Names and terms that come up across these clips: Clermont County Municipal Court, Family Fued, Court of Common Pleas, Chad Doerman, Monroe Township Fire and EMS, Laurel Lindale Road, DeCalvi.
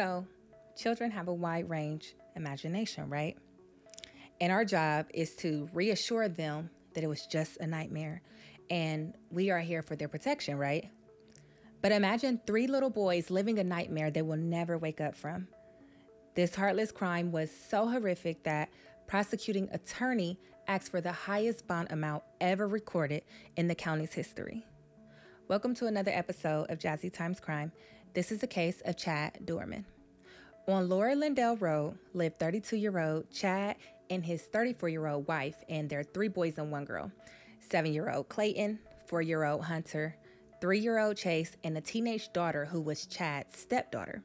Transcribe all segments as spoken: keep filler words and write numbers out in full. So children have a wide range imagination, right? And our job is to reassure them that it was just a nightmare and we are here for their protection, right? But imagine three little boys living a nightmare they will never wake up from. This heartless crime was so horrific that prosecuting attorney asked for the highest bond amount ever recorded in the county's history. Welcome to another episode of Jazzy Times Crime. This is the case of Chad Doerman. On Laurel Lindale Road lived thirty-two-year-old Chad and his thirty-four-year-old wife and their three boys and one girl, seven-year-old Clayton, four-year-old Hunter, three-year-old Chase, and a teenage daughter who was Chad's stepdaughter.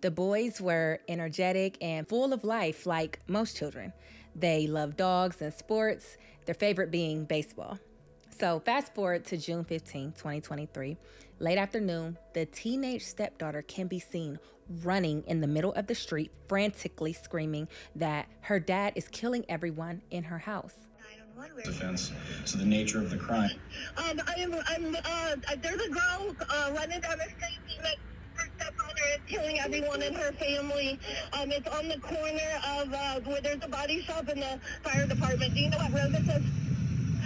The boys were energetic and full of life like most children. They loved dogs and sports, their favorite being baseball. So fast forward to June fifteenth, twenty twenty-three. Late afternoon, the teenage stepdaughter can be seen running in the middle of the street, frantically screaming that her dad is killing everyone in her house. Defense. So the nature of the crime. Um, I am. I'm. Uh, there's a girl uh, running down the street. That her stepfather is killing everyone in her family. Um, it's on the corner of uh, where there's a body shop and the fire department. Do you know what road this is?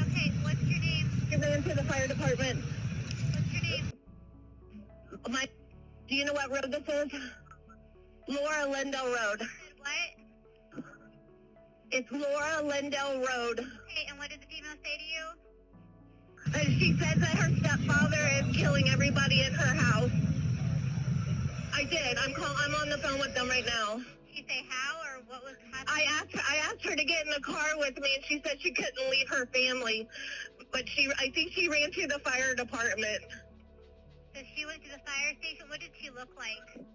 Okay. What's your name? You're going to the fire department. What's your name? My. Do you know what road this is? Laura Lindale Road. What? It's Laura Lindale Road. Okay, and what did the female say to you? And she said that her stepfather is killing everybody in her house. I did. I'm call. I'm on the phone with them right now. Did she say how or what was happening? I asked her, I asked her to get in the car with me, and she said she couldn't leave her family. But she, I think she ran to the fire department. So she went to the fire station. What did she look like?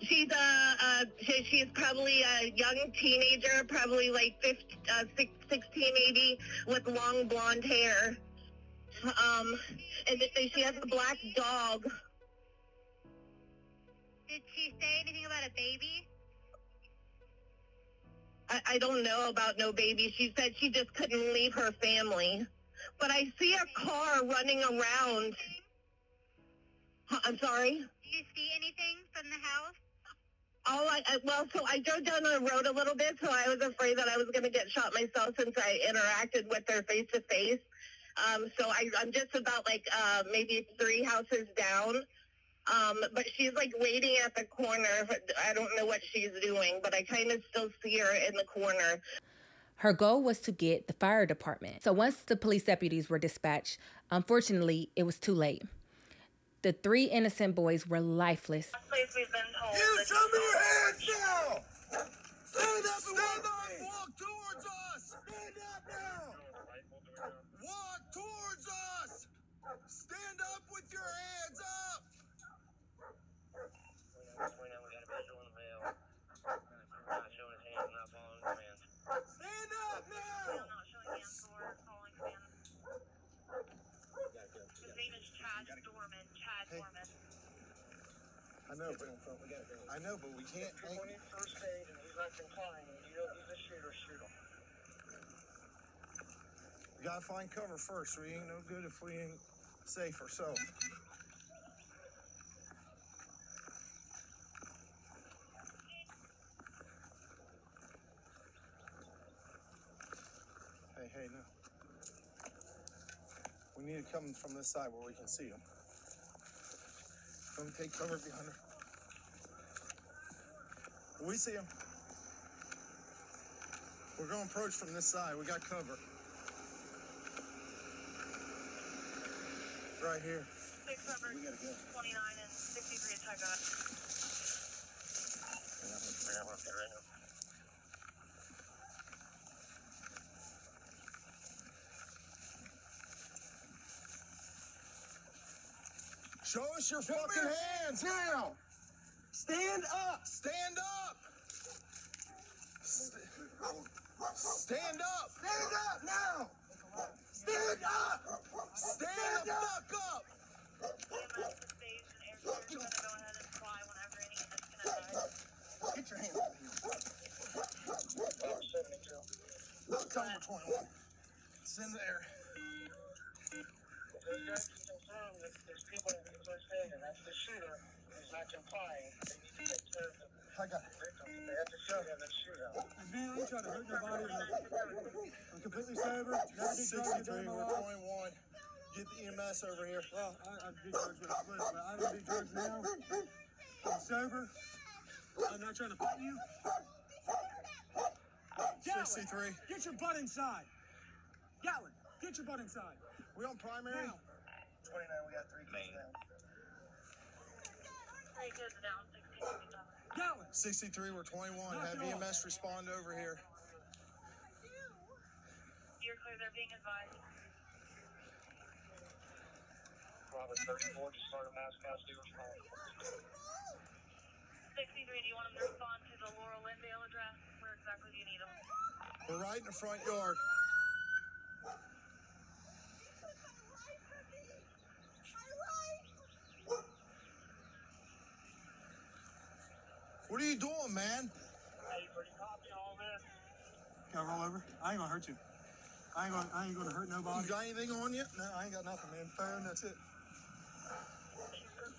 She's a, uh, she, she's probably a young teenager, probably like fifteen, uh, sixteen maybe, with long blonde hair. Um, and they, she has a black dog. Did she say anything about a baby? I, I don't know about no baby. She said she just couldn't leave her family. But I see a car running around. I'm sorry? Do you see anything from the house? Oh, I, I, well, so I drove down the road a little bit, so I was afraid that I was going to get shot myself since I interacted with her face-to-face. Um, so I, I'm just about, like, uh, maybe three houses down. Um, but she's, like, waiting at the corner. I don't know what she's doing, but I kind of still see her in the corner. Her goal was to get the fire department. So once the police deputies were dispatched, unfortunately, it was too late. The three innocent boys were lifeless. Place we've been told. You show me your hands now! Stand up and stand walk, up, walk towards us! Stand up now! Walk towards us! Stand up with your hands up! Stand up now! His name is Chad Doerman. Chad hey. Doerman. I know, but I know, but we can't. If you're going in first aid and he's not complying, you know he's a shooter. Shoot him. We gotta find cover first. We ain't no good if we ain't safe ourselves. Hey, hey, no. We need to come from this side where we can see them. Come take cover behind her. We see them. We're going to approach from this side. We got cover. Right here. six hundred, we gotta go. twenty-nine and sixty-three attack on. I'm up there right now. Show us your Show fucking your hands now! Stand up! Stand up! St- Stand up! Stand up now! Stand up! Stand, Stand the up. fuck up! Get your hands up here. Cover twenty-one. It's in the air. There's people in the first aid, and that's the shooter. He's not complying, they need to take care of the victims. They have to show them and shoot them. Immediately trying to hurt their body. I'm completely sober. sixty-three, we're twenty-one. Get the E M S over here. Well, I, I'd be drugs with a split, but I don't do drugs now. I'm sober. I'm not trying to fight you. sixty-three. Get your butt inside. Gatlin, get your butt inside. We on primary? Now. twenty-nine, we got three kids down. Three kids down, sixty-three. Gatlin. sixty-three, we're twenty-one. Knock Have E M S off. Respond over here. You're clear, they're being advised. Robert thirty-four, just started mass cast, do respond. sixty-three, do you want them to respond to the Laurel Lindale address? Where exactly do you need them? We're right in the front yard. What are you doing, man? Hey, pretty copy all this. Can I roll over? I ain't gonna hurt you. I ain't gonna, I ain't gonna hurt nobody. You got anything on you? No, I ain't got nothing, man. Phone, that's it.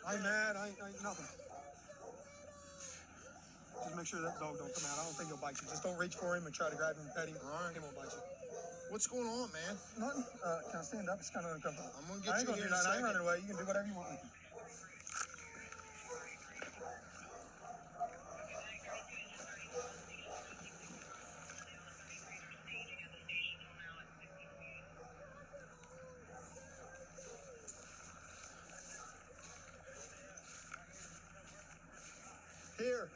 I ain't mad. I ain't, I ain't nothing. Just make sure that dog don't come out. I don't think he'll bite you. Just don't reach for him and try to grab him and pet him. All right. He won't bite you. What's going on, man? Nothing. Uh, can I stand up? It's kind of uncomfortable. I'm gonna get I ain't you gonna here do in a second. I ain't running away. You can do whatever you want with me. Here.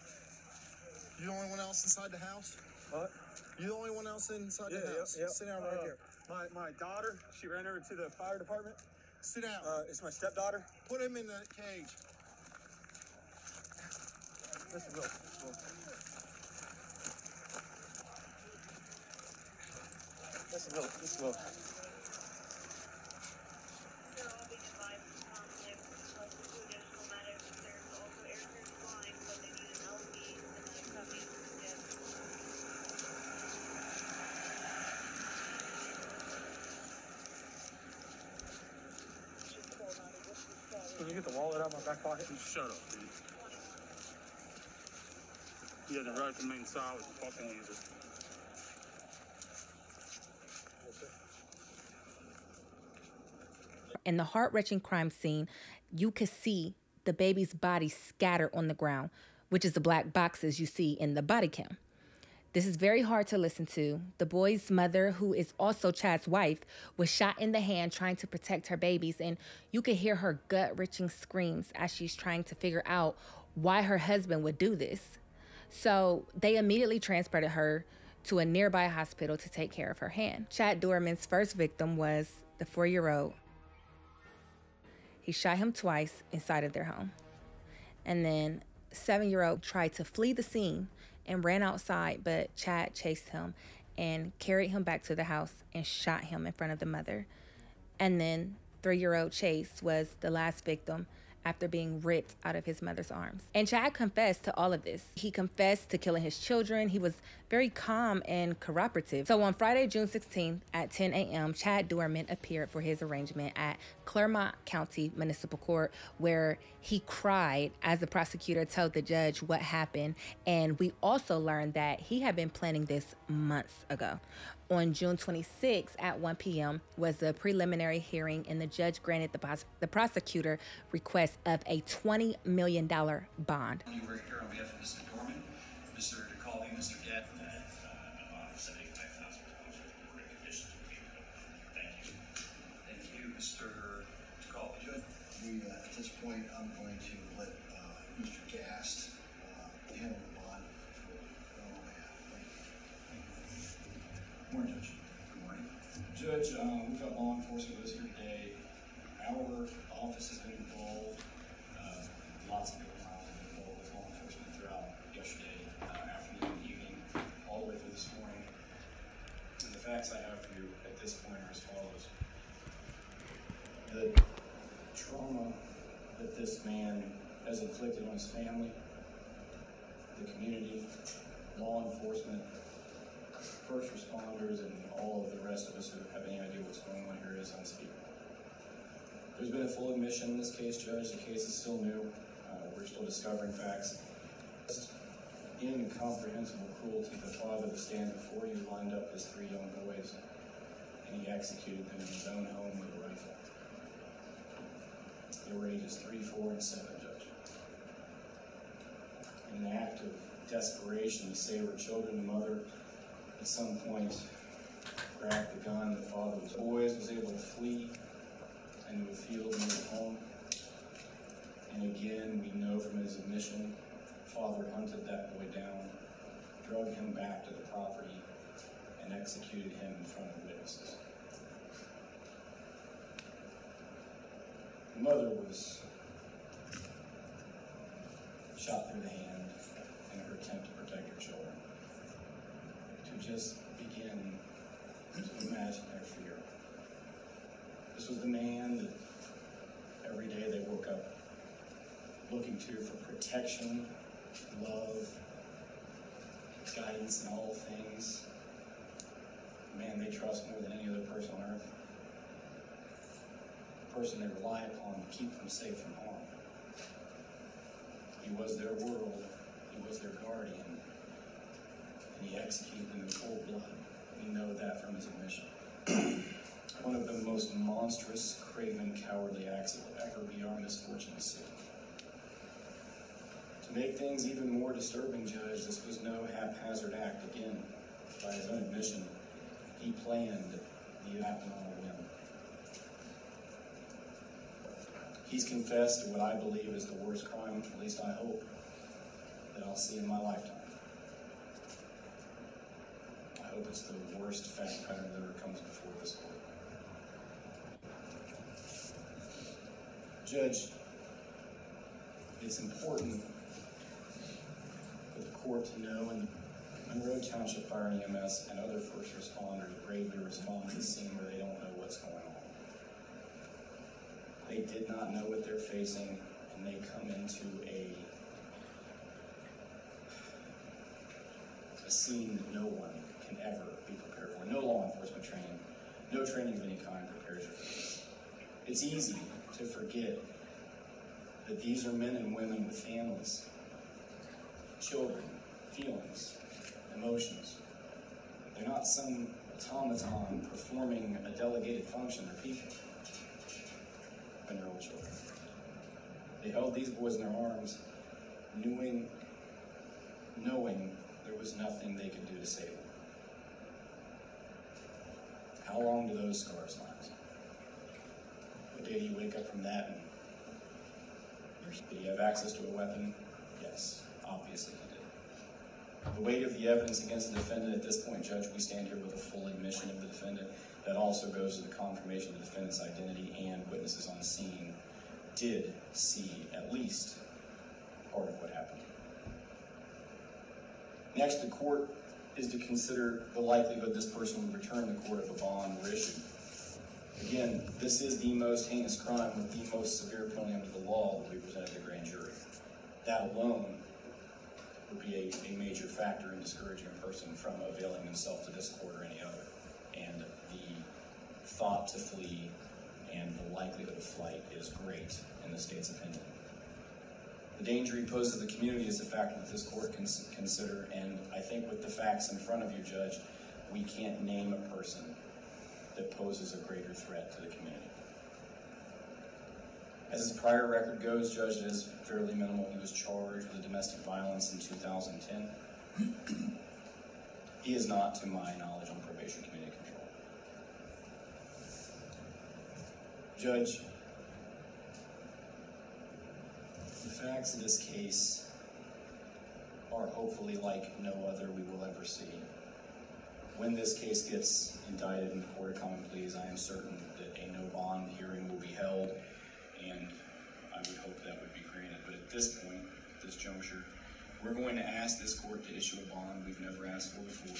You the only one else inside the house? What? You the only one else inside yeah, the house? Yeah, yeah. Sit down right uh, here. My, my daughter, she ran over to the fire department. Sit down. Uh, it's my stepdaughter. Put him in the cage. Mister Bill. Mister Bill. Mister Bill. Can you get the wallet out of my back pocket? Shut up, dude. You have the right to remain silent, fucking user. In the heart-wrenching crime scene, you could see the baby's body scatter on the ground, which is the black boxes you see in the body cam. This is very hard to listen to. The boy's mother, who is also Chad's wife, was shot in the hand trying to protect her babies, and you could hear her gut-wrenching screams as she's trying to figure out why her husband would do this. So they immediately transferred her to a nearby hospital to take care of her hand. Chad Doerman's first victim was the four-year-old. He shot him twice inside of their home. And then seven-year-old tried to flee the scene and ran outside, but Chad chased him and carried him back to the house and shot him in front of the mother. And then three-year-old Chase was the last victim after being ripped out of his mother's arms. And Chad confessed to all of this. He confessed to killing his children. He was very calm and cooperative. So on Friday, June sixteenth at ten a.m., Chad Doerman appeared for his arraignment at Clermont County Municipal Court, where he cried as the prosecutor told the judge what happened. And we also learned that he had been planning this months ago. On June twenty-sixth at one p.m. was the preliminary hearing, and the judge granted the, pos- the prosecutor request of a twenty million dollars bond. You were here on behalf of Mister Doerman, Mister DeCalvi, Mister Gatt. Thank you, Mister DeCalvi. We, uh, at this point, I'm going to let uh, Mister Gast uh, handle the bond. Good morning, Judge. Good morning. Judge, um, we've got law enforcement with us here today. Our office has been involved. Uh, lots of different times have been involved with law enforcement throughout yesterday, uh, afternoon, evening, all the way through this morning. And the facts I have for you at this point are as follows. The trauma that this man has inflicted on his family, the community, law enforcement, first responders, and all of the rest of us who have any idea what's going on here is unspeakable. There's been a full admission in this case, Judge. The case is still new. Uh, Uh, we're still discovering facts. Incomprehensible cruelty. The father that stands before you lined up his three young boys, and he executed them in his own home with a rifle. They were ages three, four, and seven, Judge. In an act of desperation to save her children, the mother, at some point, grabbed the gun. The father of the boys was able to flee into a field near the home. And again, we know from his admission, the father hunted that boy down, drug him back to the property, and executed him in front of witnesses. The mother was shot through the hand in her attempt to protect her children. To just begin to imagine their fear. This was the man that every day they woke up looking to for protection, love, guidance in all things. The man they trust more than any other person on earth. Person they rely upon to keep them safe from harm. He was their world, he was their guardian, and he executed them in cold blood. We know that from his admission. One of the most monstrous, craven, cowardly acts that will ever be our misfortune to see. To make things even more disturbing, Judge, this was no haphazard act. Again, by his own admission, he planned the abnormal. He's confessed to what I believe is the worst crime, at least I hope, that I'll see in my lifetime. I hope it's the worst fact pattern that ever comes before this court. Judge, it's important for the court to know, and Monroe Township Fire and E M S and other first responders bravely respond to a scene where they don't know what's going on. They did not know what they're facing, and they come into a, a scene that no one can ever be prepared for. No law enforcement training, no training of any kind prepares you for this. It's easy to forget that these are men and women with families, children, feelings, emotions. They're not some automaton performing a delegated function. They're people. And their own children. They held these boys in their arms, knowing, knowing there was nothing they could do to save them. How long do those scars last? What day do you wake up from that? And did he have access to a weapon? Yes, obviously he did. The weight of the evidence against the defendant at this point, Judge, we stand here with a full admission of the defendant. That also goes to the confirmation of the defendant's identity, and witnesses on the scene did see at least part of what happened. Next, the court is to consider the likelihood this person would return the court if a bond were issued. Again, this is the most heinous crime with the most severe penalty under the law that we presented to the grand jury. That alone would be a, a major factor in discouraging a person from availing himself to this court or any other. And the thought to flee and the likelihood of flight is great in the state's opinion. The danger he poses to the community is a factor that this court can consider, and I think with the facts in front of you, Judge, we can't name a person that poses a greater threat to the community. As his prior record goes, Judge, it is fairly minimal. He was charged with domestic violence in two thousand ten. He is not, to my knowledge, on probation, community control. Judge, the facts of this case are hopefully like no other we will ever see. When this case gets indicted in the Court of Common Pleas, I am certain that a no-bond hearing will be held, and I would hope that would be granted. But at this point, at this juncture, we're going to ask this court to issue a bond we've never asked for before.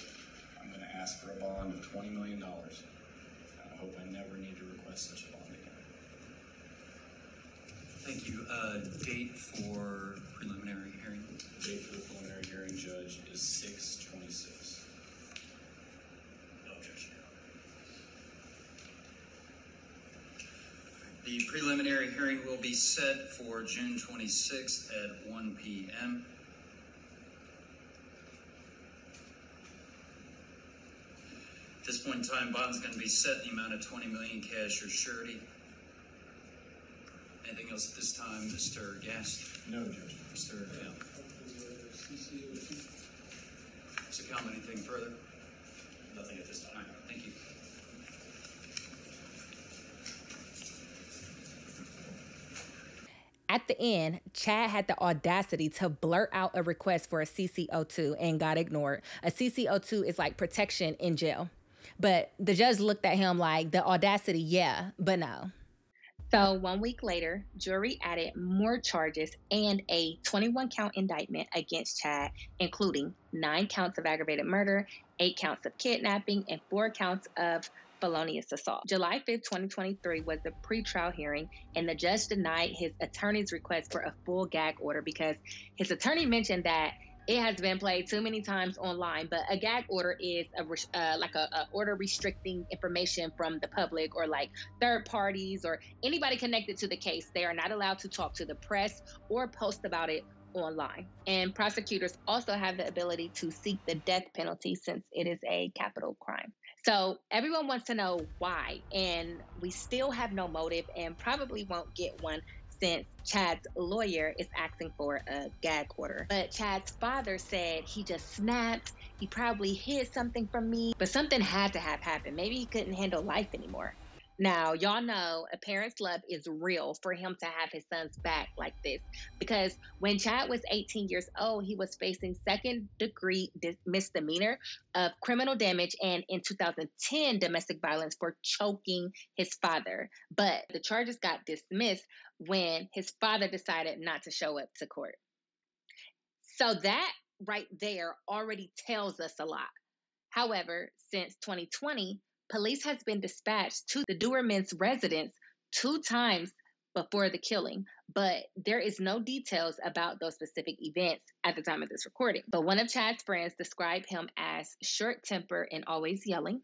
I'm going to ask for a bond of twenty million dollars. I hope I never need to request such a bond again. Thank you. Uh, date for preliminary hearing? The date for the preliminary hearing, Judge, is six twenty-six. No objection. The preliminary hearing will be set for June twenty-sixth at one p.m. At this point in time, bond's going to be set in the amount of twenty million dollars cash or surety. Anything else at this time, Mister Gast? No, Judge. Mister Dale. Mister Kalman, anything further? Nothing at this time. All right, thank you. At the end, Chad had the audacity to blurt out a request for a C C O two and got ignored. A C C O two is like protection in jail. But the judge looked at him like, the audacity, yeah, but no. So one week later, jury added more charges and a twenty-one count indictment against Chad, including nine counts of aggravated murder, eight counts of kidnapping, and four counts of felonious assault. July fifth, twenty twenty-three was the pretrial hearing, and the judge denied his attorney's request for a full gag order because his attorney mentioned that it has been played too many times online, but a gag order is a uh, like a, a order restricting information from the public or like third parties or anybody connected to the case. They are not allowed to talk to the press or post about it online. And prosecutors also have the ability to seek the death penalty since it is a capital crime. So everyone wants to know why, and we still have no motive and probably won't get one since Chad's lawyer is asking for a gag order. But Chad's father said he just snapped. He probably hid something from me, but something had to have happened. Maybe he couldn't handle life anymore. Now, y'all know a parent's love is real for him to have his son's back like this, because when Chad was eighteen years old, he was facing second degree misdemeanor of criminal damage and in two thousand ten domestic violence for choking his father. But the charges got dismissed when his father decided not to show up to court. So that right there already tells us a lot. However, since twenty twenty, police has been dispatched to the Doerman's residence two times before the killing, but there is no details about those specific events at the time of this recording. But one of Chad's friends described him as short-tempered and always yelling,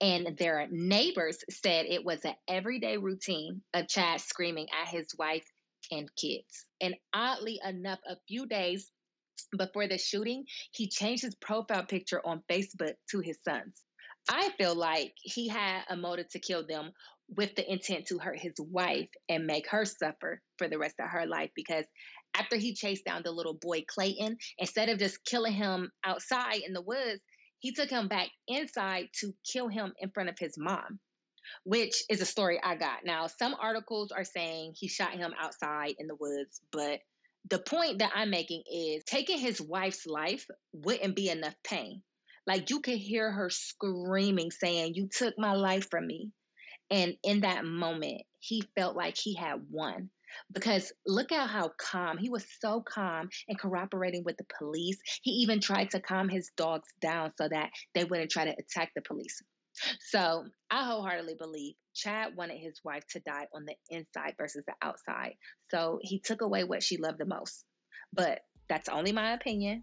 and their neighbors said it was an everyday routine of Chad screaming at his wife and kids. And oddly enough, a few days before the shooting, he changed his profile picture on Facebook to his son's. I feel like he had a motive to kill them with the intent to hurt his wife and make her suffer for the rest of her life, because after he chased down the little boy Clayton, instead of just killing him outside in the woods, he took him back inside to kill him in front of his mom, which is a story I got. Now, some articles are saying he shot him outside in the woods, but the point that I'm making is taking his wife's life wouldn't be enough pain. Like, you could hear her screaming, saying, "You took my life from me." And in that moment, he felt like he had won. Because look at how calm. He was so calm and cooperating with the police. He even tried to calm his dogs down so that they wouldn't try to attack the police. So I wholeheartedly believe Chad wanted his wife to die on the inside versus the outside. So he took away what she loved the most. But that's only my opinion.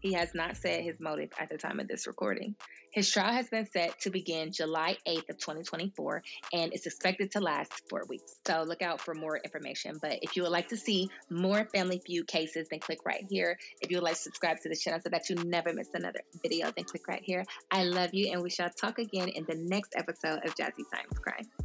He has not said his motive at the time of this recording. His trial has been set to begin July eighth of twenty twenty-four, and it's expected to last four weeks. So look out for more information. But if you would like to see more Family Feud cases, then click right here. If you would like to subscribe to the channel so that you never miss another video, then click right here. I love you, and we shall talk again in the next episode of Jazzy Times Crime.